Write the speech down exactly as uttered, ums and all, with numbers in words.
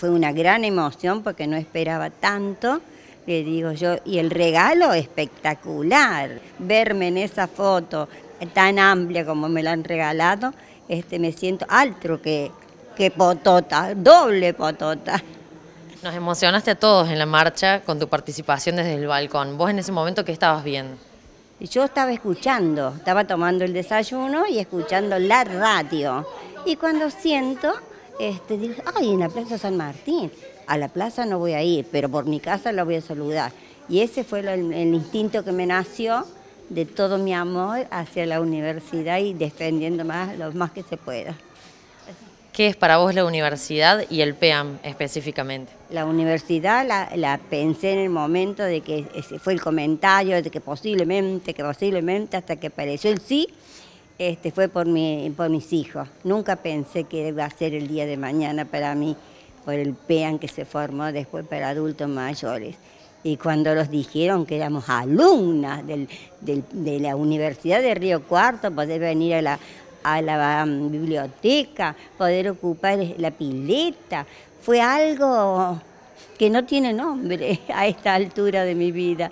Fue una gran emoción porque no esperaba tanto, le digo yo, y el regalo espectacular. Verme en esa foto tan amplia como me la han regalado, este, me siento altro que, que potota, doble potota. Nos emocionaste a todos en la marcha con tu participación desde el balcón. ¿Vos en ese momento qué estabas viendo? Yo estaba escuchando, estaba tomando el desayuno y escuchando la radio. Y cuando siento, este, digo, ay, en la Plaza San Martín. A la plaza no voy a ir, pero por mi casa la voy a saludar. Y ese fue el, el instinto que me nació de todo mi amor hacia la universidad y defendiendo más, lo más que se pueda. ¿Qué es para vos la universidad y el PEAM específicamente? La universidad la, la pensé en el momento de que ese fue el comentario de que posiblemente, que posiblemente, hasta que apareció el sí, este, fue por, mi, por mis hijos. Nunca pensé que iba a ser el día de mañana para mí, por el PEAM que se formó después para adultos mayores. Y cuando los dijeron que éramos alumnas del, del, de la Universidad de Río Cuarto, poder venir a la a la um, biblioteca, poder ocupar la pileta, fue algo que no tiene nombre a esta altura de mi vida.